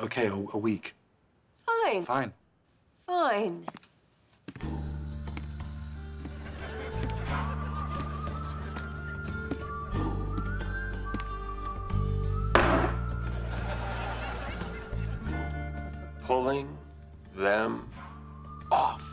Okay, a week. Fine. Fine. Fine. Pulling them off.